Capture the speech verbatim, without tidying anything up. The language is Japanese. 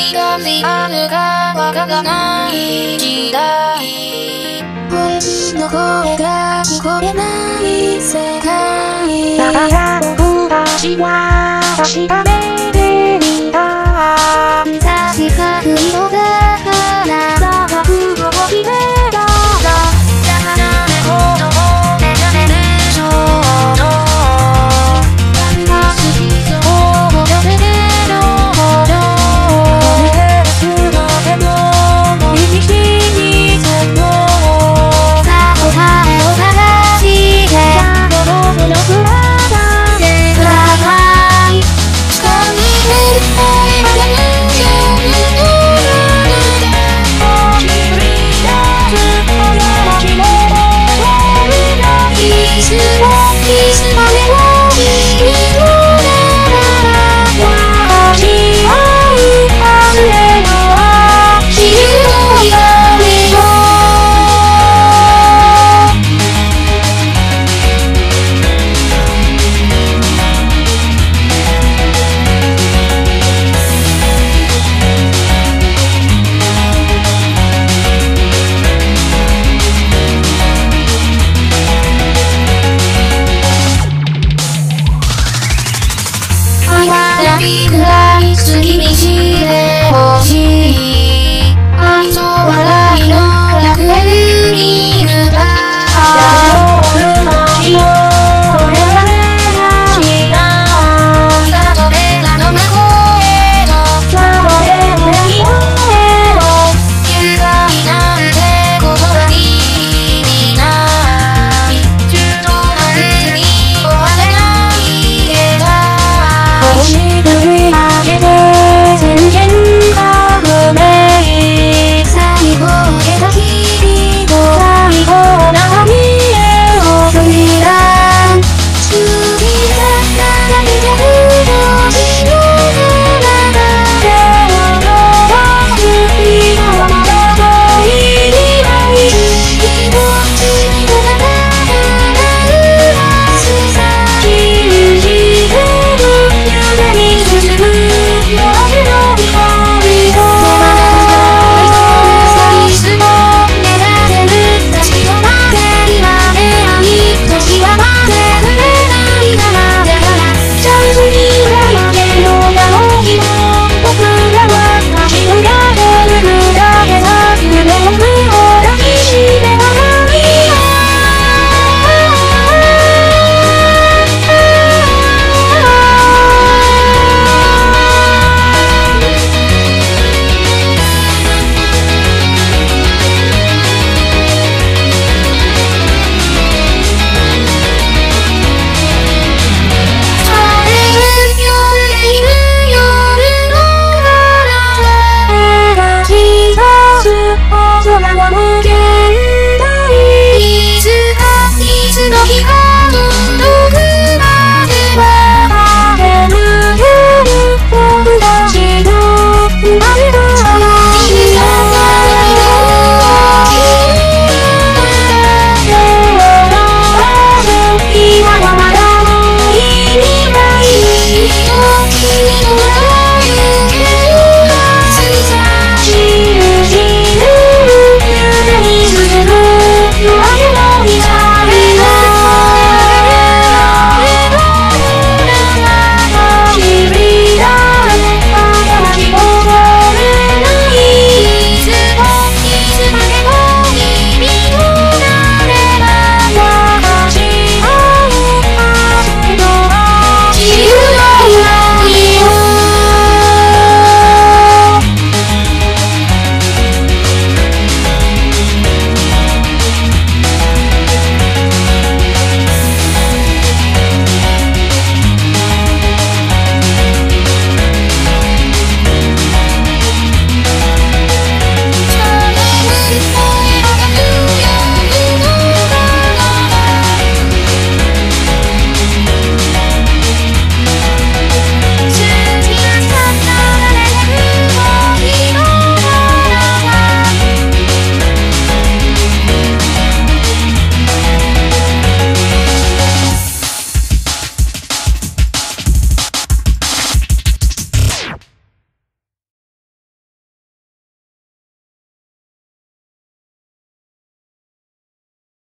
光があるかわからない時代、声の声が聞こえない世界。だから僕たちは確かめてみた。確かに色が花が吹く動きでだがだからこの目覚める衝動I'm